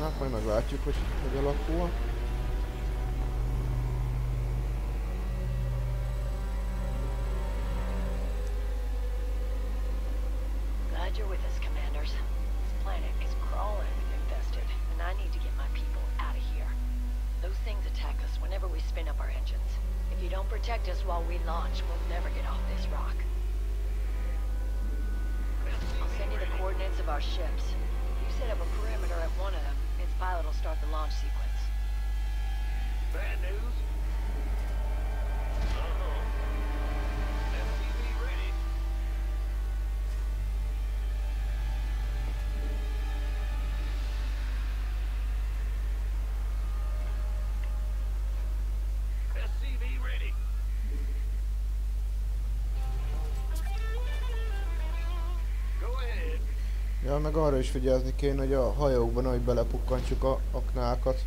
Hát majd meglátjuk, hogy hogy alakul. Ja, meg arra is figyelni kéne, hogy a hajókban, ahogy belepukkantjuk a aknákat.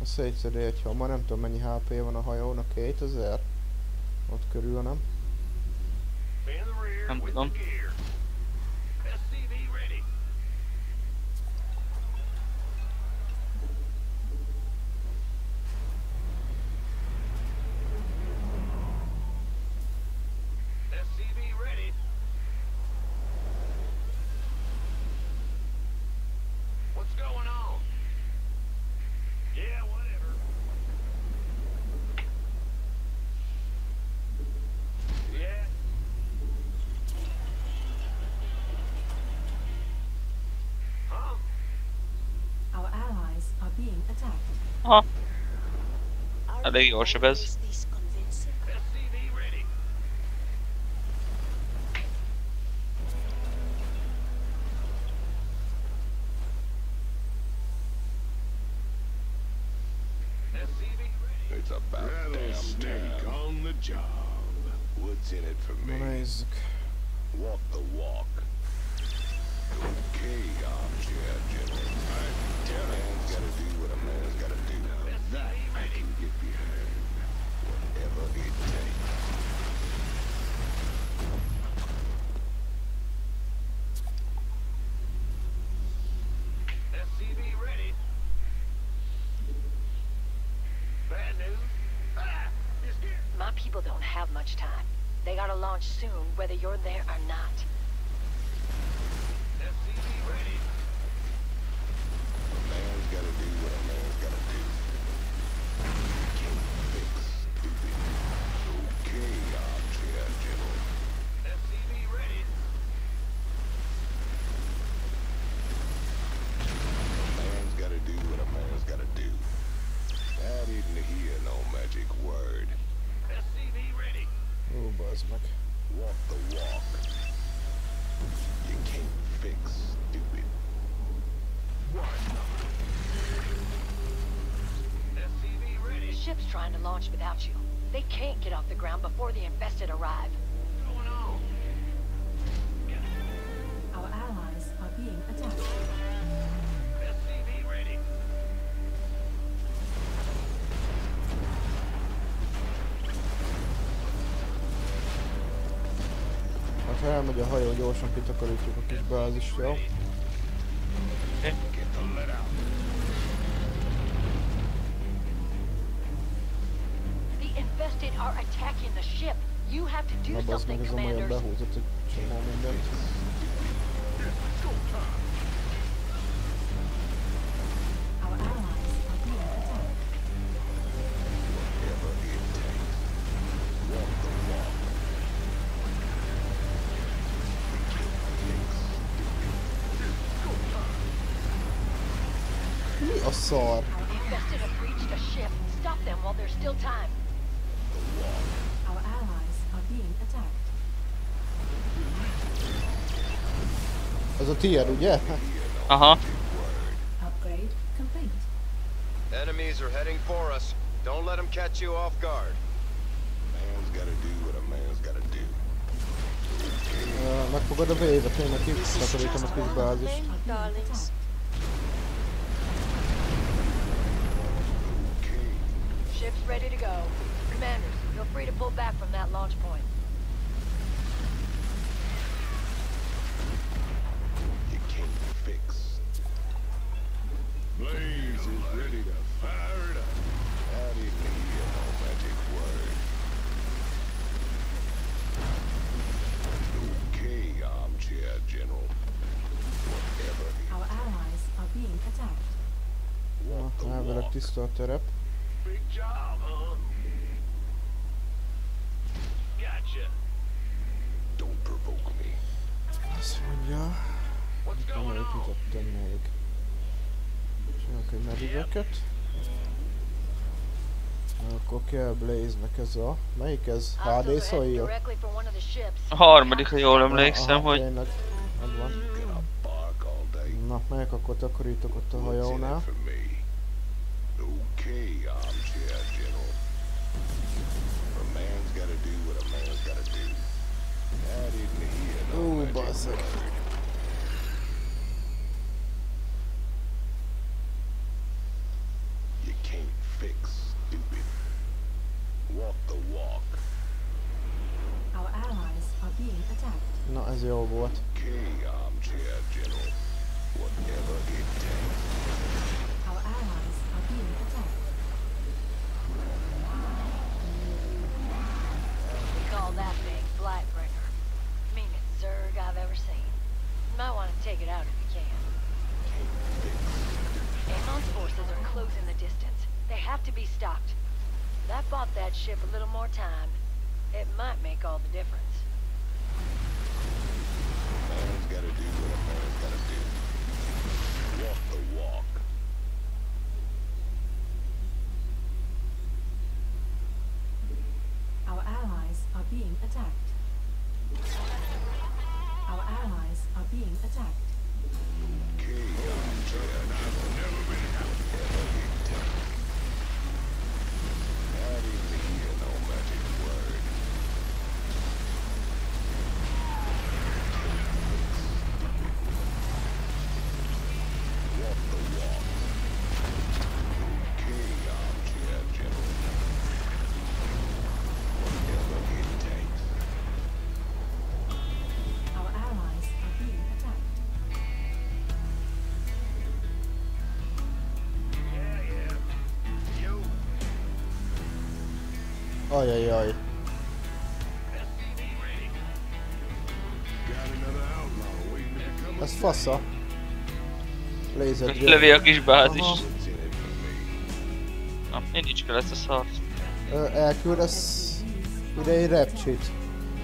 A szétszedi egy hamar, nem tudom mennyi HP van a hajónak, 2000? Ott körül, nem? Nem tudom. Aha. Elég jól sebez. Na nézzük. People don't have much time. They gotta launch soon, whether you're there or not. SCV ready. A man's gotta do what a man's gotta do. You can't fix stupid. Okay, Archer, General. SCV ready. A man's gotta do what a man's gotta do. That isn't here no magic word. Ó, bazd meg. Ha elmegy a hajó, gyorsan kitakarítjuk a kis bázist, jó? Na bazd meg, ez a majom behúzott, hogy csinál mindent. Szar. Ez a tiéd, ugye? Aha. Enemies are heading for us. Don't let them catch you off guard. Man's gotta do what a man's gotta do. Megfogad a vévet, én meg kitakarítom a kis bázist. Ship's ready to go. Commanders, feel free to pull back from that launch point. You can't fix. tiszta a terep. Azt mondja, hogy építettem még. Csinálok egy mediveket. Akkor kell Blaze-nek ez a... Melyik ez? HD szója? A harmadik, ha jól emlékszem, hogy... Tényleg, na, melyek akkor takarítok ott a hajónál. Ó, bazzeg. Na, ez jó volt. Ajajaj. Ez fasza. Lövi a kis bázis. Aha. Na, én nincs kell ezt a szart. Elküldesz ide egy repcsit.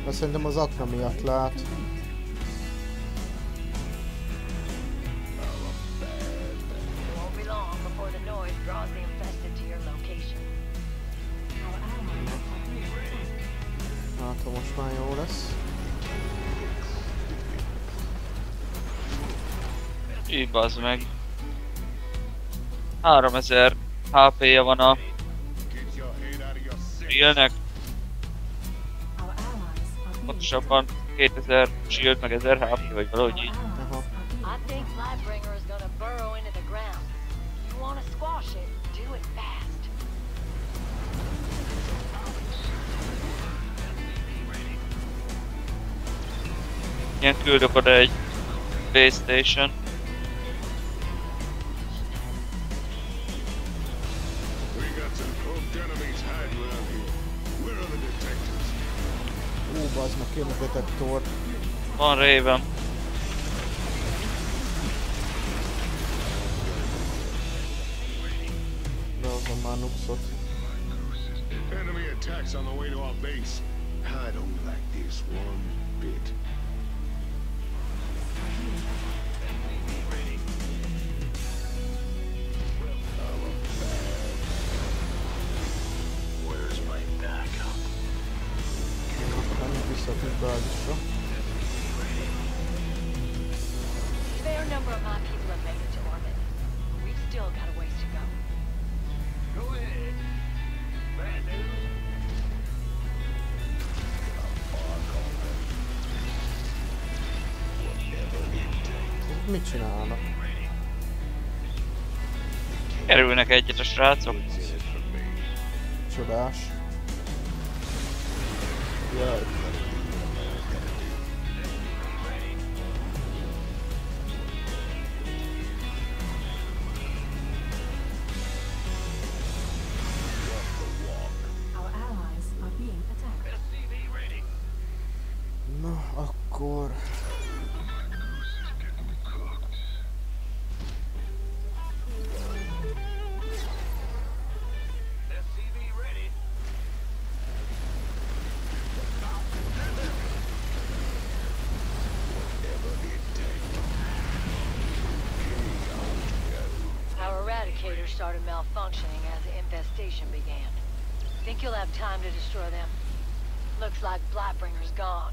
Mert szerintem az akna miatt lát. Bazd meg. 3000 HP-ja van a Shieldnek. Pontosabban 2000 Shield meg 1000 HP, vagy valahogy így. Aha. Ilyen küldök oda egy base station. Van Raven. Behozom már Nuxot. Mit csinálnak? Kerülnek egyet a srácok. Csodás. Jaj. Na, akkor... indicator started malfunctioning as the infestation began. Think you'll have time to destroy them? Looks like Blightbringer's gone.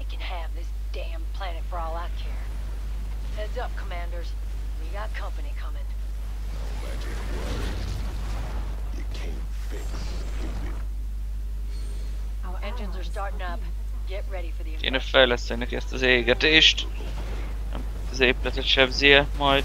It can have this damn planet for all I care. Heads up, commanders. We got company coming. No magic word. You can't fix stupid. Our engines are starting up. Get ready for the infestation. Kéne fejlesztenek ezt az égetést. Az épületet sebzi-e majd.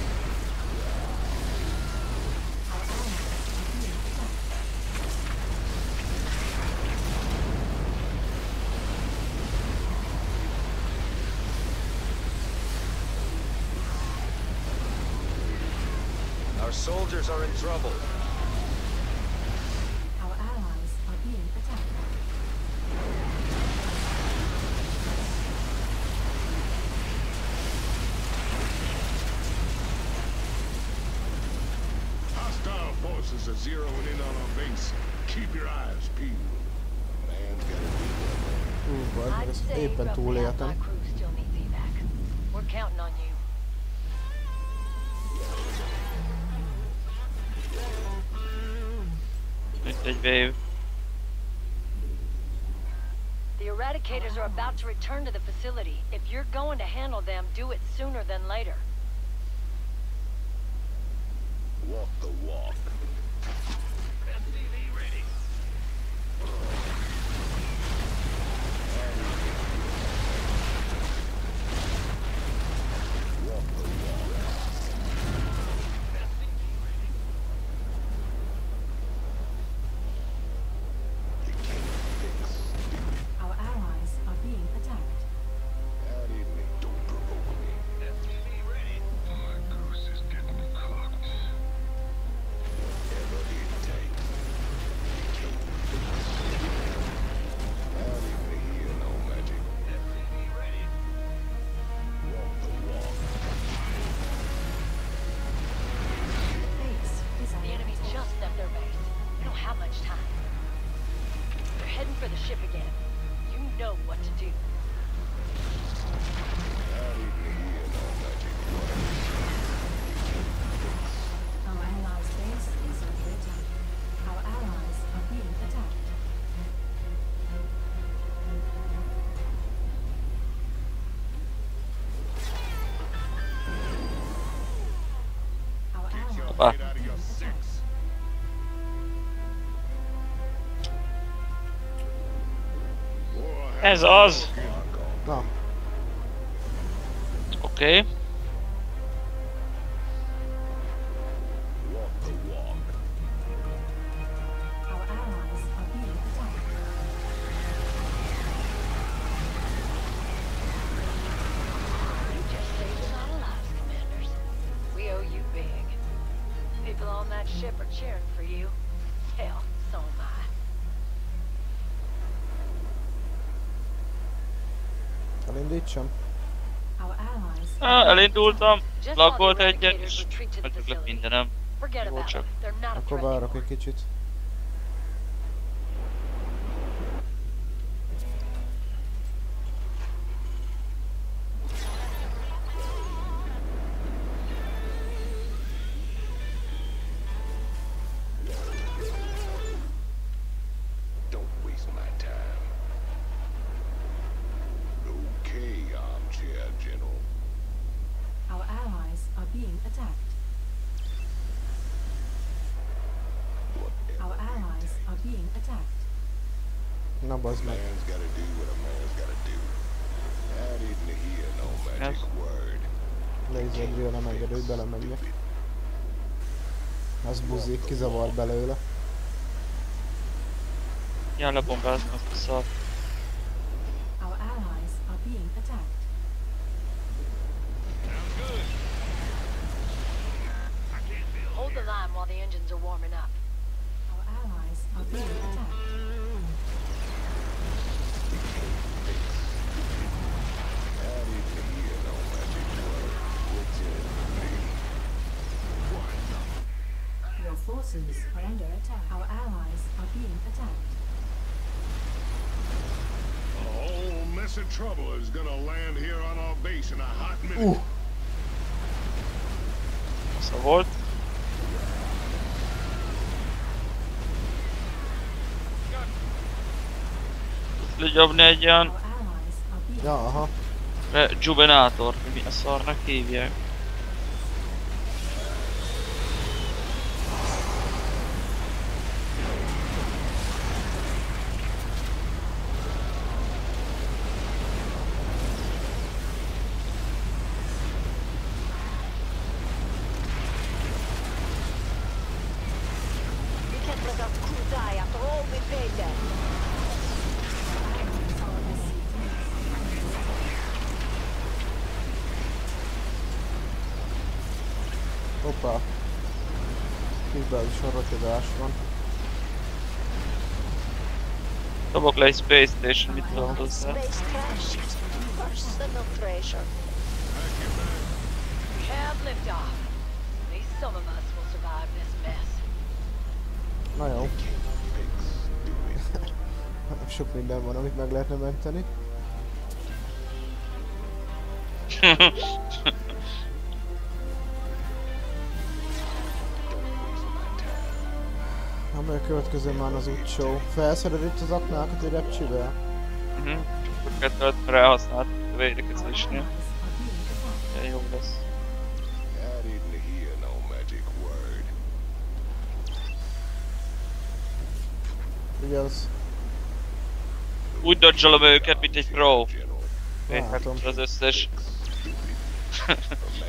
Our soldiers are in trouble. Our allies are being attacked. Hostile forces are zeroing in on our base. Keep your eyes peeled. Man's gotta be there. My crew still needs evac. We're counting on you. The eradicators are about to return to the facility. If you're going to handle them, do it sooner than later. Walk the walk. SCV ready. Walk the walk. Ez az! Na. Oké. Elindultam, lakolt egyet, és megötlök mindenem. Jó csak. Akkor várok egy kicsit. Man's gotta do what a man's gotta do. I didn't hear no magic word. Nézzük, jön a megedő, belemegyek. Az buzik, kizavar belőle. Ja, lebombáznak a szart. Trouble is gonna land here on our base in a hot minute. Azt a volt. Legyobni egy ilyen... Ja, aha. Rejuvenátor, mi a szarnak hívják. Hoppá! Kívül is sorrakodás van. Dobok le egy Space Station, mit tudom hozzá? Na jó. Sok minden van, amit meg lehetne menteni. Amely következő már az útshow. Felszered itt az aknákat egy repcsivel? Mhm. Kettőt ráhasznált a védekezésnél. Ilyen jobb lesz. Igaz. Úgy dodge-olom őket, mint egy pro. Elkapta az összes...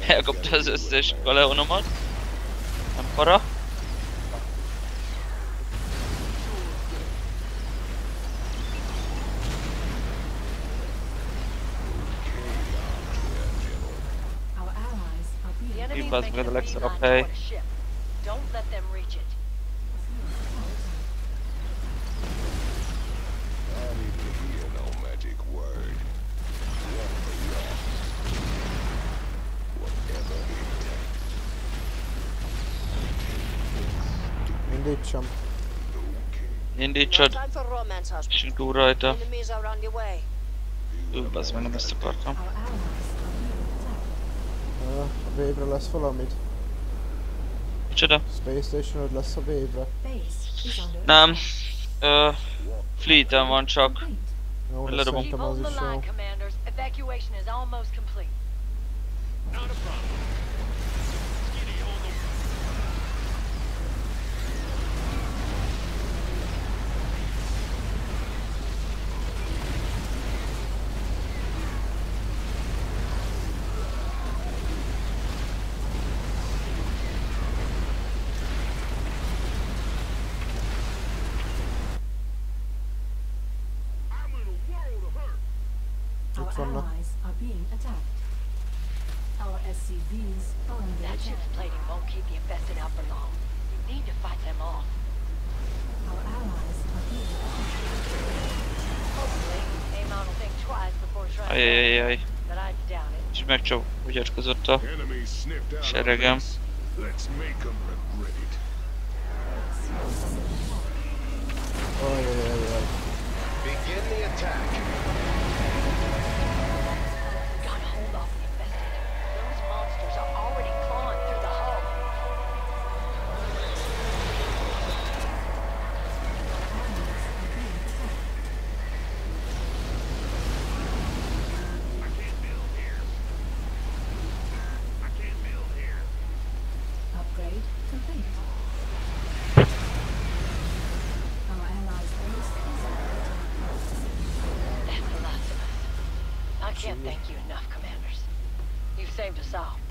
Elkapta az összes galeonomat. Nem para. Az meg a legszarabb hely. Indítsam. Indítsad. Kicsit túl rajta. Az meg nem ezt akartam. A wave-re lesz valamit? Micsoda? Space Station-od lesz a wave-re. Nem. Fleet-en van csak. Jó, szerintem az is jó. Ajajajaj. És megcsap, ugyatkozott a seregem. Ajajajaj. Can't thank you enough, Commanders. You've saved us all.